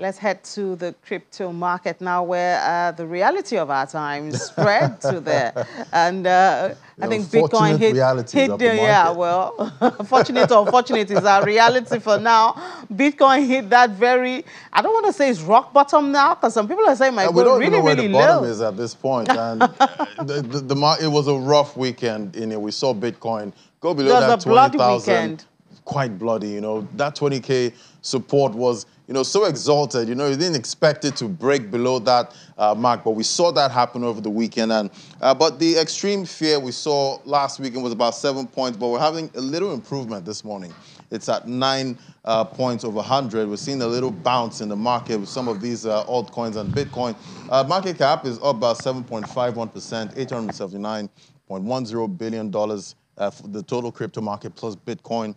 Let's head to the crypto market now, where the reality of our times spread to there. And I think Bitcoin hit the fortunate or unfortunate is our reality for now. Bitcoin hit that very, I don't want to say it's rock bottom now, because some people are saying, my God, really, really low. We don't know where the bottom is at this point. And it was a rough weekend. You know, we saw Bitcoin go below that 20,000. Quite bloody, you know. That 20K support was, you know, so exalted. You know, you didn't expect it to break below that mark, but we saw that happen over the weekend. And but the extreme fear we saw last weekend was about 7 points, but we're having a little improvement this morning. It's at 9 points over 100. We're seeing a little bounce in the market with some of these altcoins and Bitcoin. Market cap is up about 7.51%, $879.10 billion, for the total crypto market plus Bitcoin.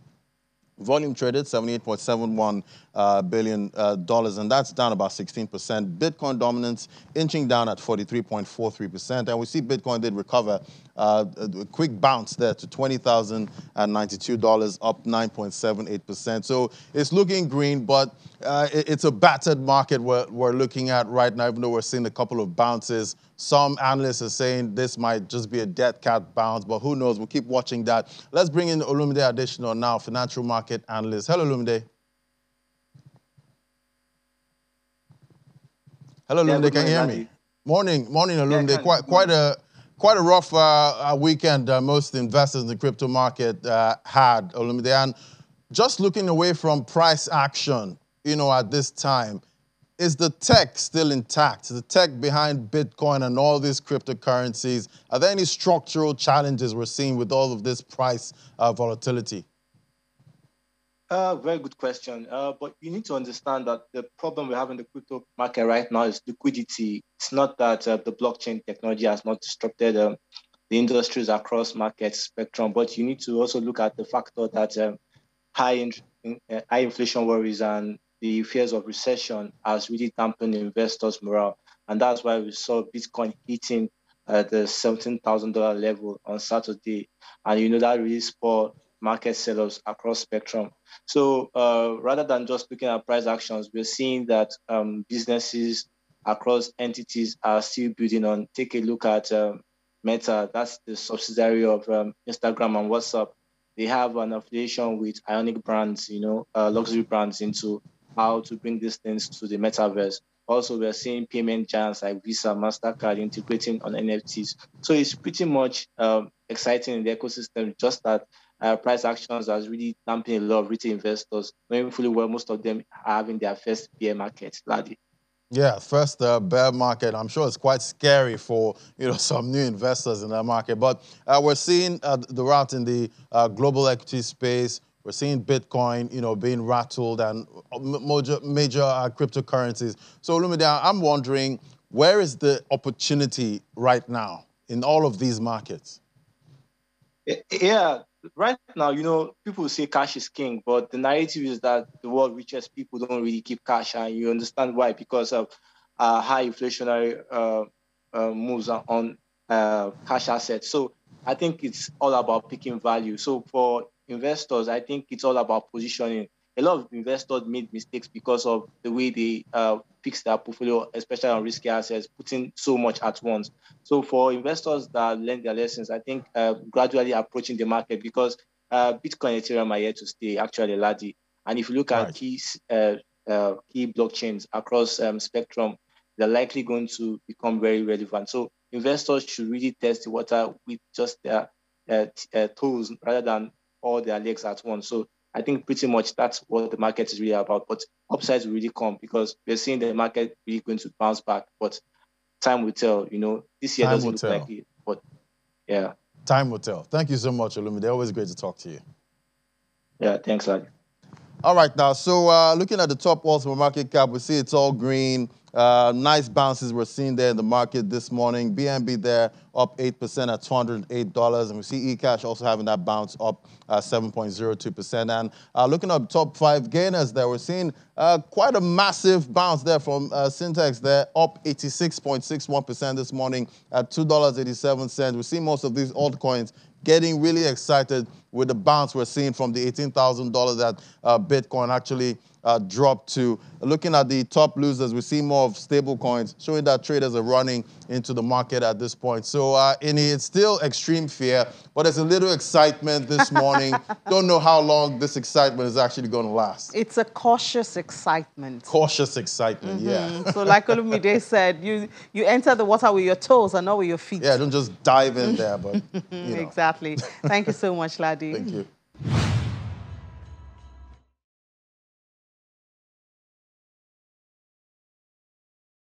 Volume traded, $78.71 billion, and that's down about 16%. Bitcoin dominance inching down at 43.43%. And we see Bitcoin did recover a quick bounce there to $20,092, up 9.78%. So it's looking green, but it's a battered market we're looking at right now, even though we're seeing a couple of bounces. Some analysts are saying this might just be a dead cat bounce, but who knows? We'll keep watching that. Let's bring in Olumide Adeshina now, financial market analyst. Hello, Olumide. Hello, Olumide. Can you hear me? Morning, morning, Olumide. Yeah, quite a rough weekend most investors in the crypto market had, Olumide. And just looking away from price action, you know, at this time, is the tech still intact? The tech behind Bitcoin and all these cryptocurrencies, are there any structural challenges we're seeing with all of this price volatility? Very good question. But you need to understand that the problem we have in the crypto market right now is liquidity. It's not that the blockchain technology has not disrupted the industries across market spectrum, but you need to also look at the factor that high inflation worries and the fears of recession has really dampened investors' morale. And that's why we saw Bitcoin hitting the $17,000 level on Saturday. And you know, that really spurred market sellers across spectrum. So rather than just looking at price actions, we're seeing that businesses across entities are still building on. Take a look at Meta, that's the subsidiary of Instagram and WhatsApp. They have an affiliation with iconic brands, you know, luxury brands into how to bring these things to the metaverse. Also, we're seeing payment giants like Visa, MasterCard integrating on NFTs. So it's pretty much exciting in the ecosystem, just that price actions has really dampened a lot of retail investors, knowing fully well most of them are having their first bear market, Ladi. Yeah, first bear market. I'm sure it's quite scary for, you know, some new investors in that market. But we're seeing the rout in the global equity space. We're seeing Bitcoin, you know, being rattled and major cryptocurrencies. So, Olumide, I'm wondering, where is the opportunity right now in all of these markets? Yeah, right now, you know, people say cash is king, but the narrative is that the world's richest people don't really keep cash, and you understand why, because of high inflationary moves on cash assets. So I think it's all about picking value. So for investors, I think it's all about positioning. A lot of investors made mistakes because of the way they fix their portfolio, especially on risky assets, putting so much at once. So for investors that learn their lessons, I think gradually approaching the market, because Bitcoin and Ethereum are here to stay, actually, Ladi. And if you look at key blockchains across spectrum, they're likely going to become very relevant. So investors should really test the water with just their toes rather than all their legs at once. So I think pretty much that's what the market is really about. But upsides will really come, because we're seeing the market really going to bounce back. But time will tell, you know. This year doesn't look like it, but yeah. Time will tell. Thank you so much, Olumide. Always great to talk to you. Yeah, thanks, Ladi. All right, now, so looking at the top walls for market cap, we see it's all green. Nice bounces we're seeing there in the market this morning. BNB there up 8% at $208. And we see eCash also having that bounce up 7.02%. And looking at top five gainers there, we're seeing quite a massive bounce there from Syntex there, up 86.61% this morning at $2.87. We see most of these altcoins getting really excited with the bounce we're seeing from the $18,000 that Bitcoin actually dropped to. Looking at the top losers, we see more of stable coins, showing that traders are running into the market at this point. So it's still extreme fear, but there's a little excitement this morning. Don't know how long this excitement is actually going to last. It's a cautious excitement. Cautious excitement, yeah. So like Olumide said, you enter the water with your toes and not with your feet. Yeah, don't just dive in there. But, you know. Exactly. Thank you so much, Ladi. Thank you.